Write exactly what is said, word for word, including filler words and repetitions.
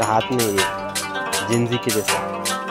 उसका हाथ में ये जिंजी के जैसा।